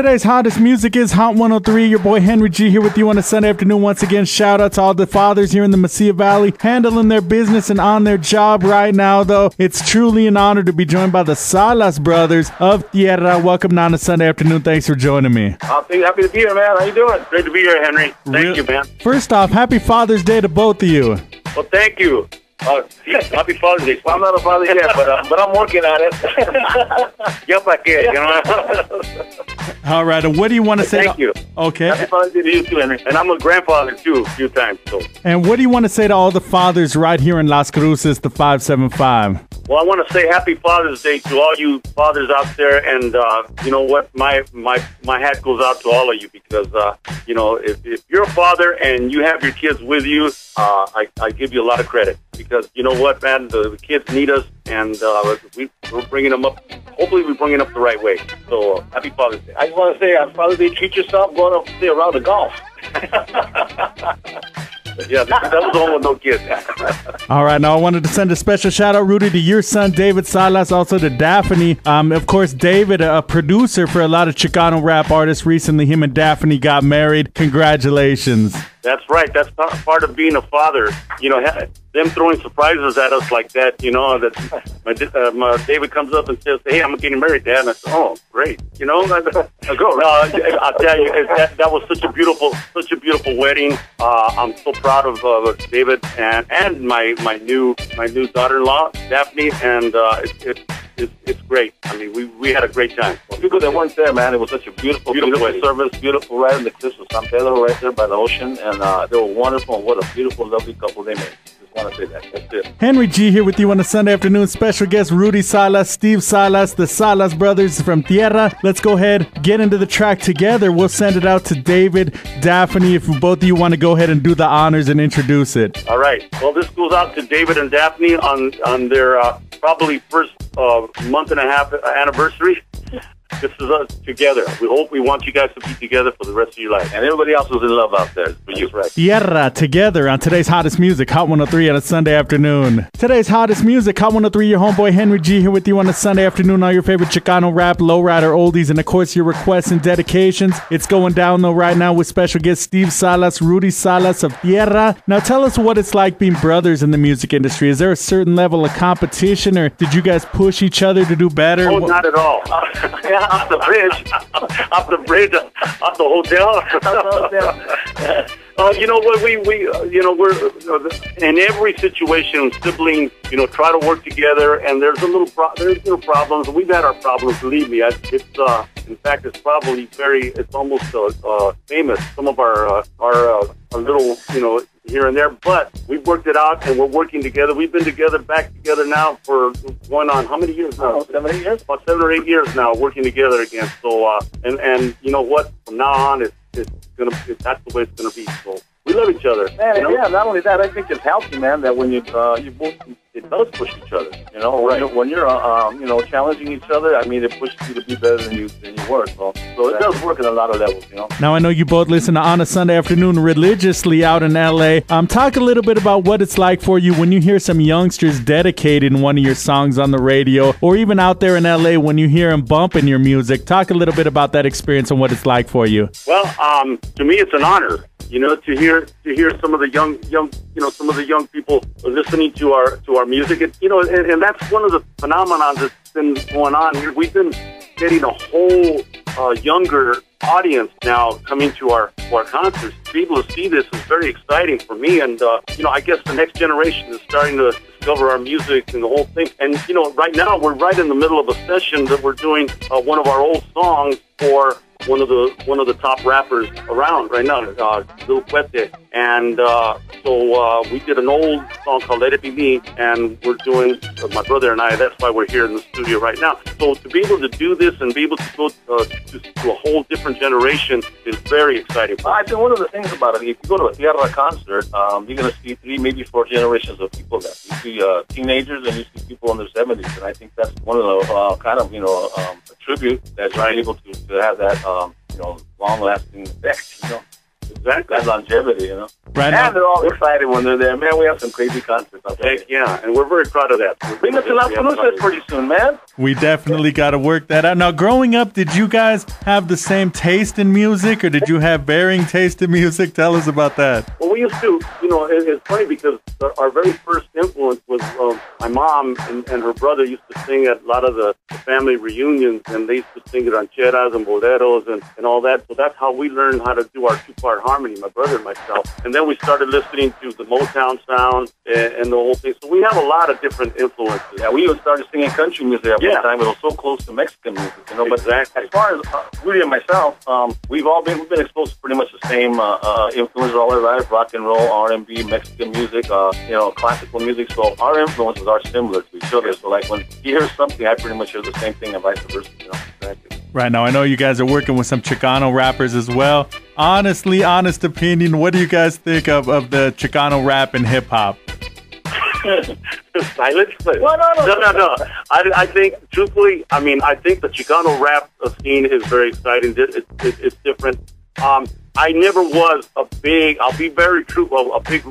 Today's hottest music is Hot 103. Your boy Henry Gee here with you on a Sunday afternoon. Once again, shout out to all the fathers here in the Mesilla Valley handling their business and on their job right now, though. It's truly an honor to be joined by the Salas Brothers of Tierra. Welcome on a Sunday afternoon. Thanks for joining me. Happy to be here, man. How you doing? Great to be here, Henry. Thank you, man. First off, happy Father's Day to both of you. Well, thank you. Happy Father's Day. Well, I'm not a father yet, but I'm working on it. Yep, I can, you know. All right, and what do you want to say? Thank you. Okay. Happy Father's Day to you too, Henry. And I'm a grandfather too, a few times. So. And what do you want to say to all the fathers right here in Las Cruces, the 575? Well, I want to say Happy Father's Day to all you fathers out there, and you know what, my hat goes out to all of you because you know, if you're a father and you have your kids with you, I give you a lot of credit because you know what, man, the kids need us, and we're bringing them up. Hopefully, we're bringing them up the right way. So Happy Father's Day! I just want to say Happy Father's Day. Treat yourself. Go out and play a round of golf. Yeah, that was the one with no kids. All right, now I wanted to send a special shout out, Rudy, to your son, David Salas, also to Daphne. Of course, David, a producer for a lot of Chicano rap artists. Recently, him and Daphne got married. Congratulations. That's right. That's part of being a father. You know, them throwing surprises at us like that, you know, that my David comes up and says, "Hey, I'm getting married, Dad." And I said, "Oh, great." You know, I'll tell you, that was such a beautiful wedding. I'm so proud of David and my new daughter-in-law, Daphne, and it's great. I mean, we had a great time. Well, people that weren't there, man, it was such a beautiful service, beautiful right in the cliffs of San Pedro, right there by the ocean, and they were wonderful, and what a beautiful, lovely couple they made. Want to say that. That's it. Henry Gee here with you on a Sunday afternoon. Special guest Rudy Salas, Steve Salas, the Salas Brothers from Tierra. Let's go ahead, get into the track together. We'll send it out to David, Daphne, if both of you want to go ahead and do the honors and introduce it. All right. Well, this goes out to David and Daphne on their probably first month and a half anniversary. This is us together. We hope, we want you guys to be together for the rest of your life. And everybody else who's in love out there. For you, right? Tierra, together on today's hottest music, Hot 103 on a Sunday afternoon. Today's hottest music, Hot 103, your homeboy Henry Gee here with you on a Sunday afternoon. All your favorite Chicano rap, lowrider oldies, and of course your requests and dedications. It's going down though right now with special guest Steve Salas, Rudy Salas of Tierra. Now tell us what it's like being brothers in the music industry. Is there a certain level of competition, or did you guys push each other to do better? Oh, not at all. Yeah, off the bridge, off the hotel. You know what? We're in every situation, siblings, you know, try to work together. And there's little problems. We've had our problems. Believe me, in fact, it's probably it's almost famous. Some of our little, you know, here and there, but we've worked it out and we're working together. We've been back together now for going on how many years now? Oh, 7 or 8 years? About 7 or 8 years now, working together again. So, and you know what? From now on, that's the way it's gonna be. So we love each other. Man, you know? Yeah. Not only that, I think it's healthy, man. That when you both, it does push each other. You know, right? When you're you know, challenging each other, I mean, it pushes you to be better than you were. So it does work in a lot of levels. You know. Now I know you both listen to On a Sunday Afternoon religiously out in L.A. Talk a little bit about what it's like for you when you hear some youngsters dedicating one of your songs on the radio, or even out there in L.A. when you hear them bumping your music. Talk a little bit about that experience and what it's like for you. Well, to me, it's an honor. You know, to hear some of the young people listening to our music, and you know, and that's one of the phenomenons that's been going on here. We've been getting a whole younger audience now coming to our concerts. People to see this is very exciting for me, and you know, I guess the next generation is starting to discover our music and the whole thing. And you know, right now we're right in the middle of a session that we're doing one of our old songs for one of the top rappers around right now, Lil Cuete, and so we did an old song called "Let It Be Me," and we're doing my brother and I. That's why we're here in the studio right now. So to be able to do this and be able to go to a whole different generation is very exciting. I think one of the things about it, if you go to a Tierra concert, you're going to see 3, maybe 4 generations of people there. You see teenagers and you see people in their 70s, and I think that's one of the a tribute that you're able to have that long-lasting effect, you know. Exactly. That longevity, you know. Right. And they're all excited when they're there. Man, we have some crazy concerts out there. Heck yeah, and we're very proud of that. Bring us to Las Cruces pretty soon, man. We definitely got to work that out. Now, growing up, did you guys have the same taste in music, or did you have varying taste in music? Tell us about that. Well, we used to, you know, it's funny because our very first influence was my mom and her brother used to sing at a lot of the family reunions, and they used to sing rancheras and boleros and all that. So that's how we learned how to do our two-part harmony, my brother and myself. And then we started listening to the Motown sound and the whole thing. So we have a lot of different influences. Yeah, we even started singing country music at one time. It was so close to Mexican music, you know. But exactly. As far as Rudy and myself, we've been exposed to pretty much the same influences all our life: rock and roll, R&B, Mexican music, you know, classical music. So our influences are similar to each other. So like when he hears something, I pretty much hear the same thing, and vice versa. You know, exactly. Right now, I know you guys are working with some Chicano rappers as well. Honestly, honest opinion, what do you guys think of the Chicano rap and hip-hop? Silence? No. I think, truthfully, I think the Chicano rap scene is very exciting. It's different. I never was a big, I'll be very true, a big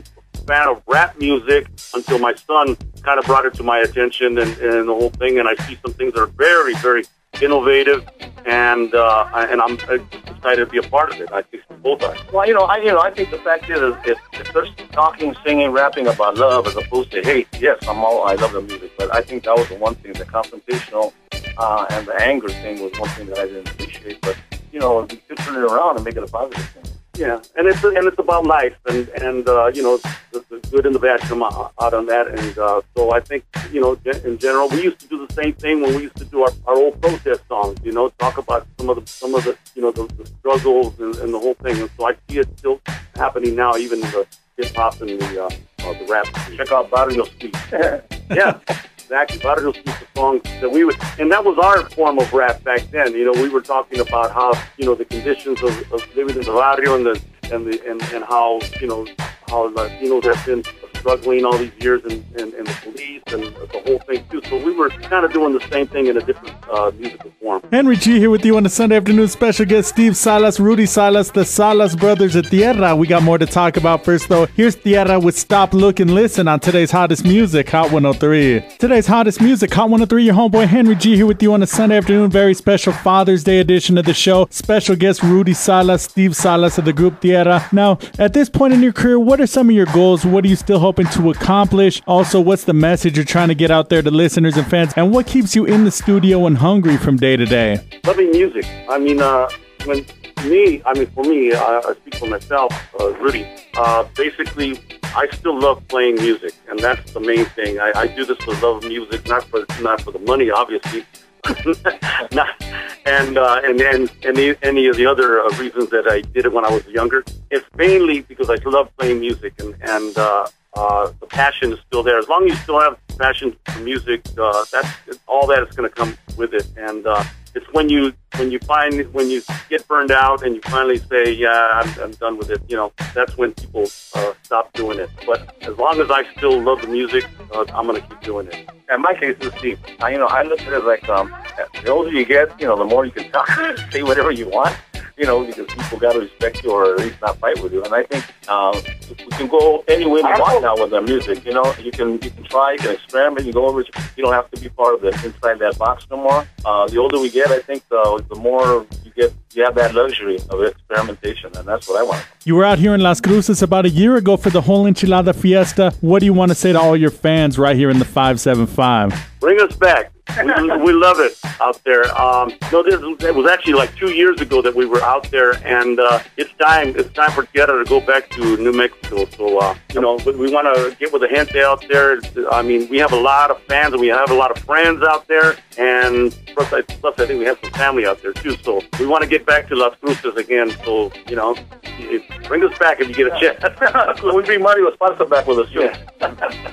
fan of rap music until my son kind of brought it to my attention and the whole thing, and I see some things that are very, very innovative, and I'm excited to be a part of it. I think both are. Well, I think the fact is, if they're talking, singing, rapping about love as opposed to hate, yes, I love the music, but I think that was the one thing, the confrontational and the anger thing was one thing that I didn't appreciate. But you could turn it around and make it a positive thing. Yeah, and it's about life and you know, the good and the bad come out on that, and so I think, you know, in general, we used to do the same thing when we used to do our old protest songs, you know, talk about some of the you know, the struggles and the whole thing, and so I see it still happening now, even in the hip hop and the rap. Check out Barrio Suite. Yeah. Exactly, Barrio Suite, the songs that we would, and that was our form of rap back then. You know, we were talking about how, you know, the conditions of living in the barrio and how, you know, how Latinos have been struggling all these years and the police and the whole thing too. So we were kind of doing the same thing in a different musical form. Henry Gee here with you on the Sunday afternoon. Special guest Steve Salas, Rudy Salas, the Salas Brothers at Tierra. We got more to talk about. First though, here's Tierra with Stop, Look, and Listen on today's hottest music, Hot 103. Today's hottest music, Hot 103. Your homeboy Henry Gee here with you on a Sunday afternoon. Very special Father's Day edition of the show. Special guest Rudy Salas, Steve Salas of the group Tierra. Now, at this point in your career, what are some of your goals? What do you still hoping to accomplish? Also, what's the message you're trying to get out there to listeners and fans, and what keeps you in the studio and hungry from day to day? Loving music. I speak for myself, Rudy. Basically, I still love playing music, and that's the main thing. I do this for love of music, not for the money, obviously. and any of the other reasons that I did it when I was younger. It's mainly because I love playing music, and the passion is still there. As long as you still have passion for music, all that is going to come with it. And it's when you get burned out and you finally say, yeah, I'm done with it. You know, that's when people stop doing it. But as long as I still love the music, I'm going to keep doing it. In my case, it's Steve. I look at it like the older you get, you know, the more you can talk, say whatever you want. You know, because people got to respect you or at least not fight with you. And I think we can go any way we want now with our music. You know, you can try, you can experiment, you can go over. You don't have to be part of the inside that box no more. The older we get, I think the more you get, you have that luxury of experimentation, and that's what I want. You were out here in Las Cruces about a year ago for the Whole Enchilada Fiesta. What do you want to say to all your fans right here in the 575? Bring us back. We love it out there. It was actually like 2 years ago that we were out there, and it's time. It's time for Tierra to go back to New Mexico. So we want to get with the gente out there. We have a lot of fans, and we have a lot of friends out there, and plus I think we have some family out there too. So we want to get back to Las Cruces again. So bring us back if you get a chance. We bring Mario Esparza back with us too. Yeah.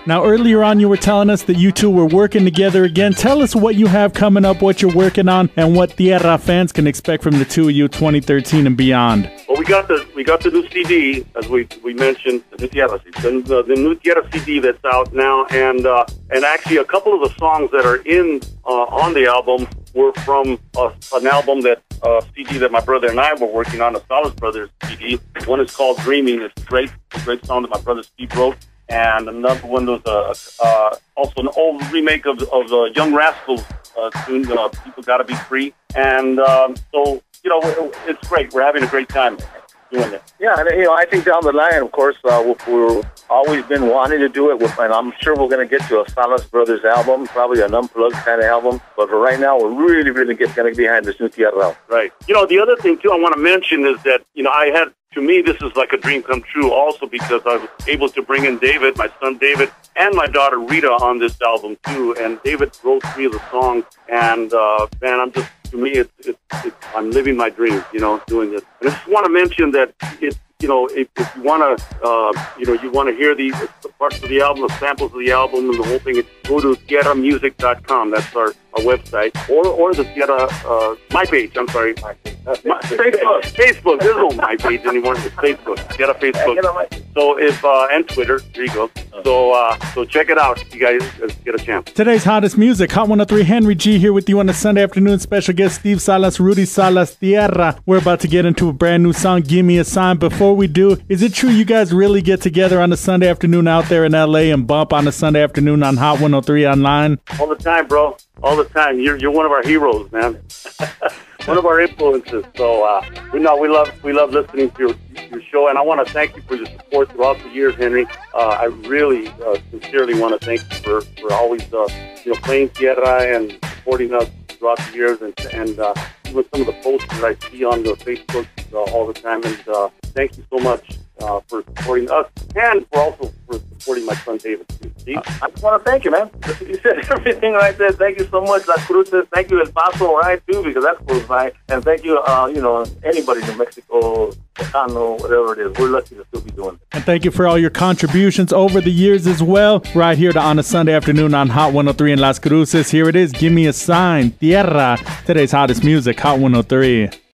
Now earlier on, you were telling us that you two were working together again. Tell us what you have coming up, what you're working on, and what Tierra fans can expect from the two of you 2013 and beyond. Well, we got the new CD, as we mentioned, the new Tierra CD that's out now, and actually a couple of the songs that are on the album were from an album that CD that my brother and I were working on, a Salas Brothers CD. One is called Dreaming. It's a great song that my brother Steve wrote. And another one was also an old remake of the Young Rascals tune, People Gotta Be Free. And so, you know, it's great. We're having a great time doing it. Yeah, I mean, you know, I think down the line, of course, we've always been wanting to do it, and I'm sure we're going to get to a Salas Brothers album, probably an unplugged kind of album. But for right now, we're really, really going to be behind this new Tierra. Right. You know, the other thing, too, I want to mention is that, you know, to me, this is like a dream come true also because I was able to bring in David, my son David, and my daughter Rita on this album, too. And David wrote three of the songs. And, man, to me, I'm living my dream, you know, doing this. And I just want to mention that you know, if you want to, you know, you want to hear the parts of the album, the samples of the album, and the whole thing, go to getamusic.com. That's our website. Or the Tierra, my page, I'm sorry. Facebook. There's no my page anymore. It's Facebook. Tierra Facebook. So and Twitter. There you go. So check it out. You guys get a chance. Today's hottest music, Hot 103, Henry Gee here with you on a Sunday afternoon. Special guest Steve Salas, Rudy Salas, Tierra. We're about to get into a brand new song, Give Me a Sign. Before we do, is it true you guys really get together on a Sunday afternoon out there in LA and bump on a Sunday afternoon on Hot 103 online? All the time, bro. All the time. You're one of our heroes, man. One of our influences. So we love listening to your show, and I want to thank you for your support throughout the years, Henry. I really sincerely want to thank you for always you know, playing Tierra and supporting us throughout the years, and even some of the posts that I see on the Facebook all the time. And thank you so much for supporting us, and for also for supporting my son David too. See? I just want to thank you, man. You said everything right there. Thank you so much, Las Cruces. Thank you, El Paso, right, too, because that's close by. And thank you, you know, anybody in Mexico, Tejano, whatever it is. We're lucky to still be doing it. And thank you for all your contributions over the years as well. Right here on a Sunday afternoon on Hot 103 in Las Cruces. Here it is, Give Me a Sign, Tierra. Today's hottest music, Hot 103.